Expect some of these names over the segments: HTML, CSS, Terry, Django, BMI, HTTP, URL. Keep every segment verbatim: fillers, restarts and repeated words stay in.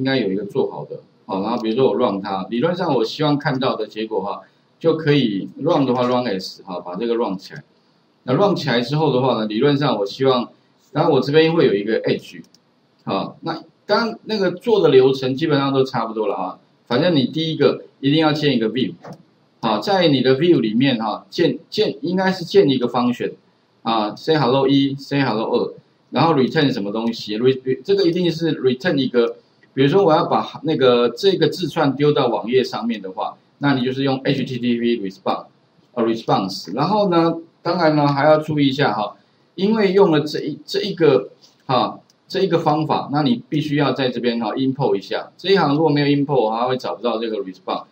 应该有一个做好的啊。然后比如说我 run 它，理论上我希望看到的结果哈，就可以 run 的话 run s 哈，把这个 run 起来。那 run 起来之后的话呢，理论上我希望，然后我这边会有一个 edge 啊。那当然那个做的流程基本上都差不多了啊。反正你第一个一定要建一个 view 啊，在你的 view 里面哈，建建应该是建一个 function 啊 ，say hello 一 ，say hello 二。 然后 return 什么东西？ re 这个一定是 return 一个，比如说我要把那个这个字串丢到网页上面的话，那你就是用 H T T P response 啊 response。然后呢，当然呢还要注意一下哈，因为用了这一这一个哈这一个方法，那你必须要在这边哈 import 一下。这一行如果没有 import， 它会找不到这个 response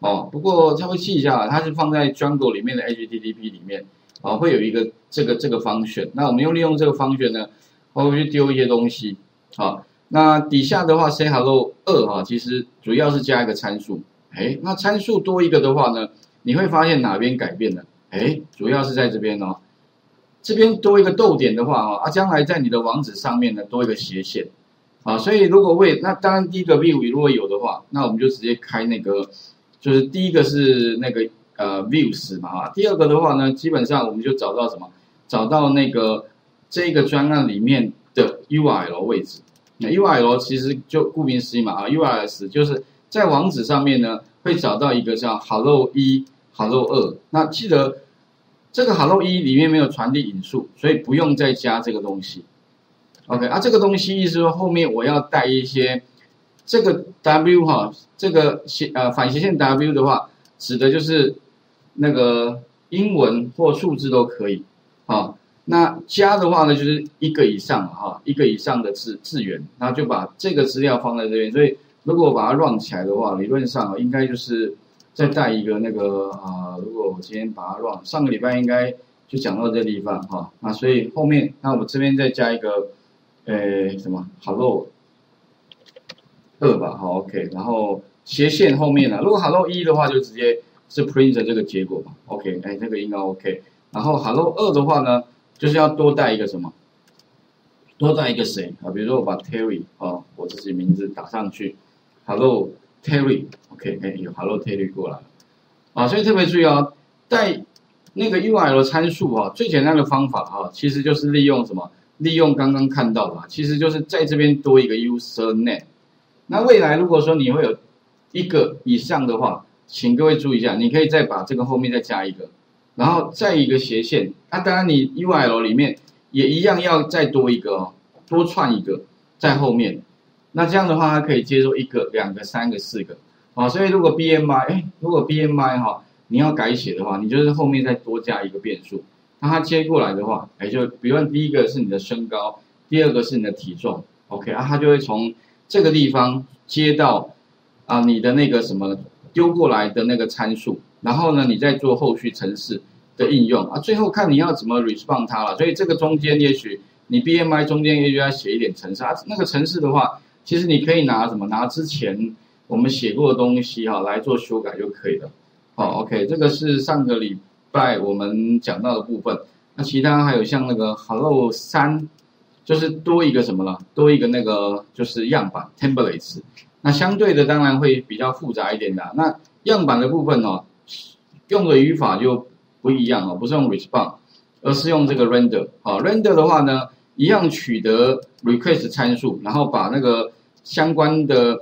哦。不过稍微记一下，它是放在 Django 里面的 H T T P 里面。 啊，会有一个这个这个function，那我们用利用这个function呢，我们去丢一些东西。啊，那底下的话 say hello 二啊，其实主要是加一个参数。哎，那参数多一个的话呢，你会发现哪边改变了？哎，主要是在这边哦。这边多一个逗点的话啊，啊，将来在你的网址上面呢多一个斜线。啊，所以如果为那当然第一个 view 如果有的话，那我们就直接开那个，就是第一个是那个。 呃 ，views 嘛啊，第二个的话呢，基本上我们就找到什么？找到那个这个专案里面的 U R L 位置。那 U R L 其实就顾名思义嘛啊 ，U R L 就是在网址上面呢会找到一个叫 hello 一 hello 二。那记得这个 hello 一里面没有传递引数，所以不用再加这个东西。OK 啊，这个东西意思说后面我要带一些这个 W 哈，这个斜呃反斜线 W 的话，指的就是。 那个英文或数字都可以，啊，那加的话呢，就是一个以上哈，一个以上的字字元，然后就把这个资料放在这边。所以如果我把它 run 起来的话，理论上应该就是再带一个那个啊、呃，如果我今天把它 run， 上个礼拜应该就讲到这地方哈，那所以后面那我这边再加一个，呃，什么 hello 二吧，好 OK， 然后斜线后面呢、啊，如果 hello 一的话就直接。 是 print 这个结果嘛 ？OK， 哎，这个应该 OK。然后 hello 二的话呢，就是要多带一个什么？多带一个谁啊？比如说我把 Terry 啊，我自己名字打上去 ，hello Terry，OK，、okay, 哎，有 hello Terry 过来了啊。所以特别注意哦，带那个 U R L 参数啊，最简单的方法啊，其实就是利用什么？利用刚刚看到的、啊，其实就是在这边多一个 user name。那未来如果说你会有一个以上的话， 请各位注意一下，你可以再把这个后面再加一个，然后再一个斜线。啊，当然你 U R L 里面也一样要再多一个哦，多串一个在后面。那这样的话，它可以接受一个、两个、三个、四个。啊，所以如果 B M I， 哎，如果 B M I 哈，你要改写的话，你就是后面再多加一个变数。那它接过来的话，哎，就比如第一个是你的身高，第二个是你的体重 ，OK 啊，它就会从这个地方接到啊你的那个什么。 丢过来的那个参数，然后呢，你再做后续程式的应用啊，最后看你要怎么 respond 它了。所以这个中间也许你 B M I 中间也许要写一点程式啊，那个程式的话，其实你可以拿什么拿之前我们写过的东西哈、啊、来做修改就可以了。好、哦、，OK， 这个是上个礼拜我们讲到的部分。那其他还有像那个 Hello 三，就是多一个什么了，多一个那个就是样板 templates。 那相对的当然会比较复杂一点的、啊。那样板的部分哦，用的语法就不一样哦，不是用 response， 而是用这个 render。好 ，render 的话呢，一样取得 request 参数，然后把那个相关的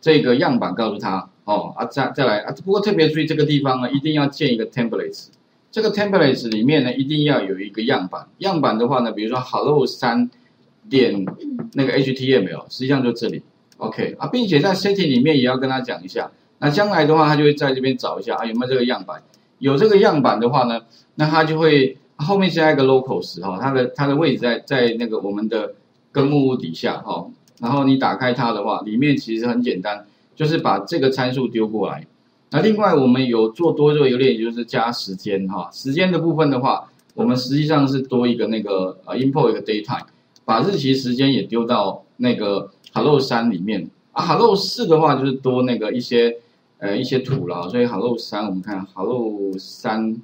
这个样板告诉他。哦啊，再再来啊，不过特别注意这个地方呢，一定要建一个 templates。这个 templates 里面呢，一定要有一个样板。样板的话呢，比如说 hello 三点那个 H T M L， 实际上就这里。 OK 啊，并且在 setting 里面也要跟他讲一下。那将来的话，他就会在这边找一下啊，有没有这个样板？有这个样板的话呢，那他就会后面加一个 locals 哈、哦，它的它的位置在在那个我们的根目录底下哈、哦。然后你打开它的话，里面其实很简单，就是把这个参数丢过来。那另外我们有做多做一个练习，就是加时间哈、哦。时间的部分的话，我们实际上是多一个那个呃 import 一个 daytime， 把日期时间也丢到那个。 Hello 三里面啊 ，Hello 四的话就是多那个一些呃一些图了，所以 Hello 三我们看 Hello 三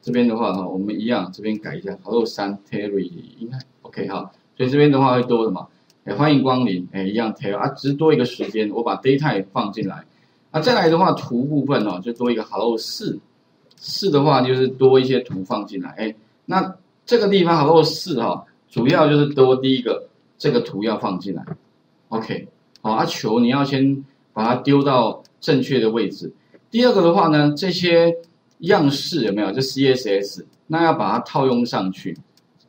这边的话哈，我们一样这边改一下 Hello 三 Terry 应该 OK 哈，所以这边的话会多什么？哎，欢迎光临，哎，一样 tail 啊，只是多一个时间，我把 daytime 放进来。啊，再来的话，图部分哦，就多一个 hello 四，四的话就是多一些图放进来。哎，那这个地方 hello 四哈，主要就是多第一个这个图要放进来。OK， 好，啊球你要先把它丢到正确的位置。第二个的话呢，这些样式有没有？就 C S S， 那要把它套用上去。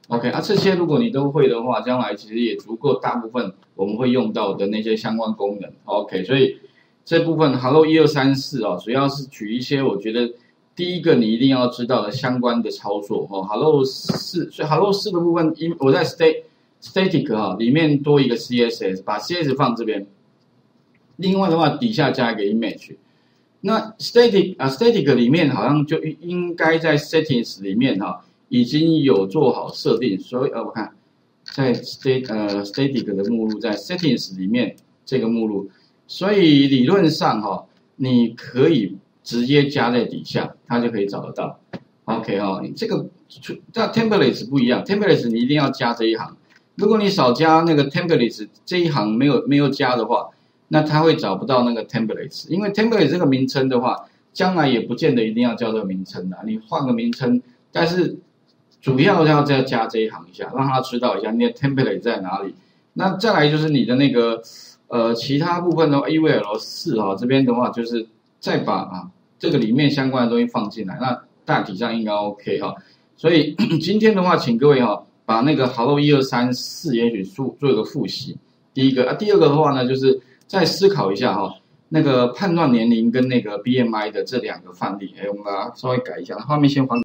OK 啊，这些如果你都会的话，将来其实也足够大部分我们会用到的那些相关功能。OK， 所以这部分 hello 一二三四哦，主要是举一些我觉得第一个你一定要知道的相关的操作哦。hello 四，所以 hello 四的部分，因我在 state static 哈、哦、里面多一个 C S S， 把 C S S 放这边。另外的话，底下加一个 image。那 static 啊 static 里面好像就应该在 settings 里面哈、哦。 已经有做好设定，所以呃，我看在 state 呃 static 的目录在 settings 里面这个目录，所以理论上哈、哦，你可以直接加在底下，它就可以找得到。OK 哈、哦，这个那 templates 不一样 ，templates 你一定要加这一行，如果你少加那个 templates 这一行没有没有加的话，那它会找不到那个 templates， 因为 templates 这个名称的话，将来也不见得一定要叫这个名称啦，你换个名称，但是 主要要再加这一行一下，让他知道一下你的 template 在哪里。那再来就是你的那个呃其他部分的 U L 四啊，这边的话就是再把啊这个里面相关的东西放进来，那大体上应该 OK 哈、哦。所以今天的话，请各位哈、哦、把那个 hello 一二三四也许做做一个复习。第一个啊，第二个的话呢，就是再思考一下哈、哦、那个判断年龄跟那个 B M I 的这两个范例，哎，我们把它稍微改一下，画面先还。